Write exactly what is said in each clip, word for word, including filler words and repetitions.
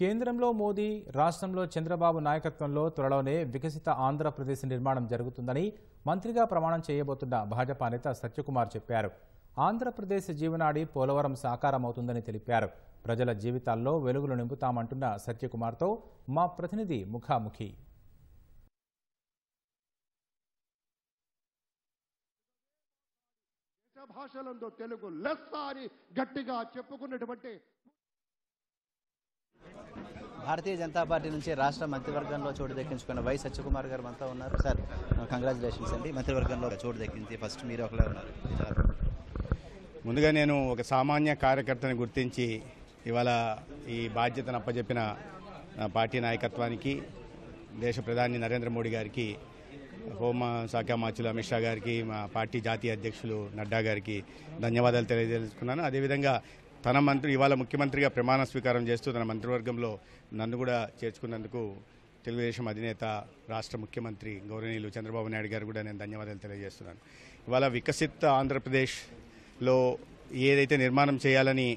కేంద్రంలో మోదీ, రాష్ట్రంలో చంద్రబాబు నాయకత్వంలో త్వరలోనే వికసిత ఆంధ్రప్రదేశ్ నిర్మాణం జరుగుతుందని మంత్రిగా ప్రమాణం చేయబోతున్న భాజపా నేత సత్యకుమార్ చెప్పారు. ఆంధ్రప్రదేశ్ జీవనాడి పోలవరం సాకారమవుతుందని తెలిపారు. ప్రజల జీవితాల్లో వెలుగులు నింపుతామంటున్న సత్యకుమార్తో మా ప్రతినిధి ముఖాముఖి. భాషలందు తెలుగు లెస్స అని గట్టిగా చెప్పుకున్నటువంటి భారతీయ జనతా పార్టీ నుంచి రాష్ట్ర మంత్రివర్గంలో చోటు దక్కించుకున్న వై సత్యకుమార్ గారు అంతా ఉన్నారు. సార్, కంగ్రాచులేషన్స్ అండి, మంత్రివర్గంలో చోటు దక్కింది. ఫస్ట్ మీరు ఒకలా ఉన్నారు. ముందుగా నేను ఒక సామాన్య కార్యకర్తను గుర్తించి ఇవాళ ఈ బాధ్యతను అప్పజెప్పిన పార్టీ నాయకత్వానికి, దేశ ప్రధాని నరేంద్ర మోడీ గారికి, హోంశాఖ మంత్రులు అమిత్ షా గారికి, మా పార్టీ జాతీయ అధ్యక్షులు నడ్డా గారికి ధన్యవాదాలు తెలియజేసుకున్నాను. అదేవిధంగా తన మంత్రి ఇవాళ ముఖ్యమంత్రిగా ప్రమాణ స్వీకారం చేస్తూ తన మంత్రివర్గంలో నన్ను కూడా చేర్చుకున్నందుకు తెలుగుదేశం అధినేత రాష్ట్ర ముఖ్యమంత్రి గౌరవనీయులు చంద్రబాబు నాయుడు గారు కూడా నేను ధన్యవాదాలు తెలియజేస్తున్నాను. ఇవాళ వికసిత ఆంధ్రప్రదేశ్లో ఏదైతే నిర్మాణం చేయాలని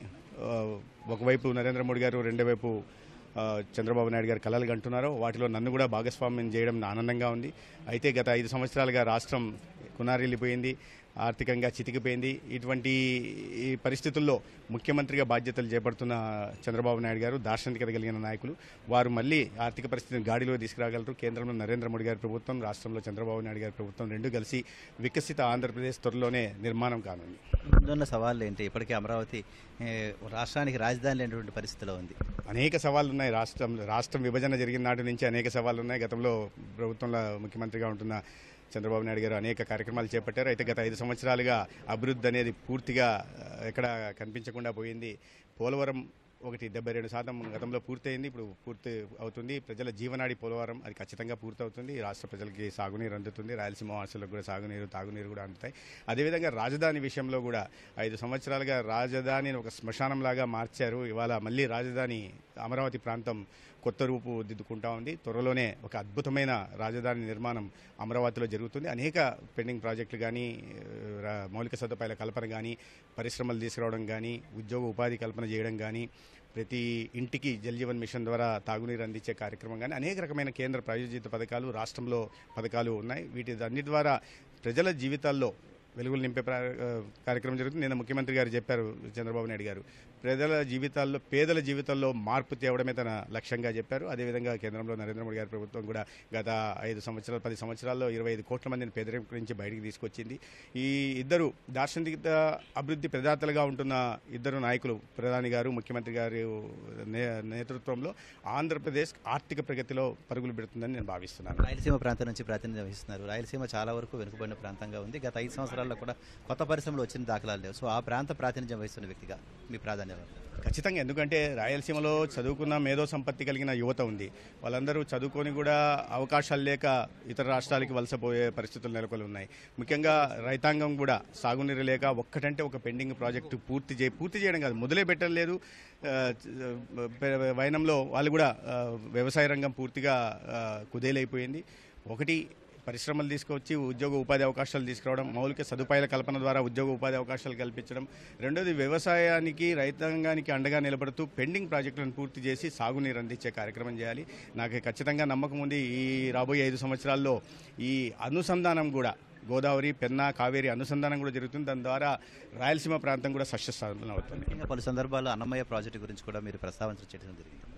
ఒకవైపు నరేంద్ర మోడీ గారు, రెండో వైపు చంద్రబాబు నాయుడు గారు కలలు కంటున్నారో వాటిలో నన్ను కూడా భాగస్వామ్యం చేయడం ఆనందంగా ఉంది. అయితే గత ఐదు సంవత్సరాలుగా రాష్ట్రం కునారిల్లిపోయింది, ఆర్థికంగా చితికిపోయింది. ఇటువంటి ఈ పరిస్థితుల్లో ముఖ్యమంత్రిగా బాధ్యతలు చేపడుతున్న చంద్రబాబు నాయుడు గారు దార్శనికత కలిగిన నాయకులు. వారు మళ్ళీ ఆర్థిక పరిస్థితిని గాడిలో తీసుకురాగలరు. కేంద్రంలో నరేంద్ర మోడీ గారి ప్రభుత్వం, రాష్ట్రంలో చంద్రబాబు నాయుడు గారి ప్రభుత్వం రెండు కలిసి వికసిత ఆంధ్రప్రదేశ్ త్వరలోనే నిర్మాణం కానుంది. ముందున్న సవాళ్ళు ఏంటి? ఇప్పటికే అమరావతి రాష్ట్రానికి రాజధాని లేనటువంటి పరిస్థితిలో ఉంది. అనేక సవాళ్ళు ఉన్నాయి. రాష్ట్రం రాష్ట్రం విభజన జరిగిన నాటి నుంచి అనేక సవాళ్ళు ఉన్నాయి. గతంలో ప్రభుత్వంలో ముఖ్యమంత్రిగా ఉంటున్న చంద్రబాబు నాయుడు గారు అనేక కార్యక్రమాలు చేపట్టారు. అయితే గత ఐదు సంవత్సరాలుగా అభివృద్ధి అనేది పూర్తిగా ఎక్కడ కనిపించకుండా పోయింది. పోలవరం ఒకటి డెబ్బై రెండు శాతం గతంలో పూర్తయింది, ఇప్పుడు పూర్తి అవుతుంది. ప్రజల జీవనాడి పోలవరం, అది ఖచ్చితంగా పూర్తవుతుంది. రాష్ట్ర ప్రజలకి సాగునీరు అందుతుంది, రాయలసీమ వాసులకు కూడా సాగునీరు, తాగునీరు కూడా అందుతాయి. అదేవిధంగా రాజధాని విషయంలో కూడా ఐదు సంవత్సరాలుగా రాజధానిని ఒక శ్మశానంలాగా మార్చారు. ఇవాళ మళ్ళీ రాజధాని అమరావతి ప్రాంతం కొత్త రూపు దిద్దుకుంటా ఉంది. త్వరలోనే ఒక అద్భుతమైన రాజధాని నిర్మాణం అమరావతిలో జరుగుతుంది. అనేక పెండింగ్ ప్రాజెక్టులు కానీ, మౌలిక సదుపాయాల కల్పన కానీ, పరిశ్రమలు తీసుకురావడం కానీ, ఉద్యోగ ఉపాధి కల్పన చేయడం కానీ, ప్రతి ఇంటికి జల్ జీవన్ మిషన్ ద్వారా తాగునీరు అందించే కార్యక్రమం కానీ, అనేక రకమైన కేంద్ర ప్రాయోజిత పథకాలు, రాష్ట్రంలో పథకాలు ఉన్నాయి. వీటి అన్ని ద్వారా ప్రజల జీవితాల్లో వెలుగులు నింపే కార్యక్రమం జరుగుతుంది. నిన్న ముఖ్యమంత్రి గారు చెప్పారు, చంద్రబాబు నాయుడు గారు, ప్రజల జీవితాల్లో, పేదల జీవితాల్లో మార్పు తేవడమే తన లక్ష్యంగా చెప్పారు. అదేవిధంగా కేంద్రంలో నరేంద్ర మోడీ గారి ప్రభుత్వం కూడా గత ఐదు సంవత్సరాలు పది సంవత్సరాల్లో ఇరవై ఐదు కోట్ల మందిని పేదరికం నుంచి బయటికి తీసుకొచ్చింది. ఈ ఇద్దరు దార్శనికత అభివృద్ధి ప్రదాతలుగా ఉంటున్న ఇద్దరు నాయకులు, ప్రధాని గారు, ముఖ్యమంత్రి గారు నేతృత్వంలో ఆంధ్రప్రదేశ్ ఆర్థిక ప్రగతిలో పరుగులు పెడుతుందని నేను భావిస్తున్నాను. రాయలసీమ ప్రాంతం నుంచి ప్రాతినిధ్యం వహిస్తున్నారు. రాయలసీమ చాలా వరకు వెనుకబడిన ప్రాంతంగా ఉంది. గత ఐదు సంవత్సరాలు కూడా కొత్త పరిశ్రమలు వచ్చిన దాఖలాలు లేవు. సో ఆ ప్రాంత ప్రాతినిధ్యం వహిస్తున్న వ్యక్తిగా మీ ప్రాధాన్యత ఖచ్చితంగా, ఎందుకంటే రాయలసీమలో చదువుకున్న, మేధో సంపత్తి కలిగిన యువత ఉంది. వాళ్ళందరూ చదువుకొని కూడా అవకాశాలు లేక ఇతర రాష్ట్రాలకి వలసపోయే పరిస్థితులు నెలకొని ఉన్నాయి. ముఖ్యంగా రైతాంగం కూడా సాగునీరు లేక ఒక్కటంటే ఒక పెండింగ్ ప్రాజెక్టు పూర్తి చే పూర్తి చేయడం కాదు, మొదలే పెట్టలేదు. వైనంలో వాళ్ళు కూడా వ్యవసాయ రంగం పూర్తిగా కుదేలైపోయింది. ఒకటి పరిశ్రమలు తీసుకొచ్చి ఉద్యోగ ఉపాధి అవకాశాలు తీసుకురావడం, మౌలిక సదుపాయాల కల్పన ద్వారా ఉద్యోగ ఉపాధి అవకాశాలు కల్పించడం, రెండోది వ్యవసాయానికి, రైతాంగానికి అండగా నిలబడుతూ పెండింగ్ ప్రాజెక్టులను పూర్తి చేసి సాగునీరు అందించే కార్యక్రమం చేయాలి. నాకు ఖచ్చితంగా నమ్మకం ఉంది, ఈ రాబోయే ఐదు సంవత్సరాల్లో ఈ అనుసంధానం కూడా, గోదావరి, పెన్నా, కావేరి అనుసంధానం కూడా జరుగుతుంది. దాని ద్వారా రాయలసీమ ప్రాంతం కూడా సస్యశ్యామలం అవుతుంది. పలు సందర్భాల్లో అన్నమయ్య ప్రాజెక్టు గురించి కూడా మీరు ప్రస్తావించడం జరిగింది.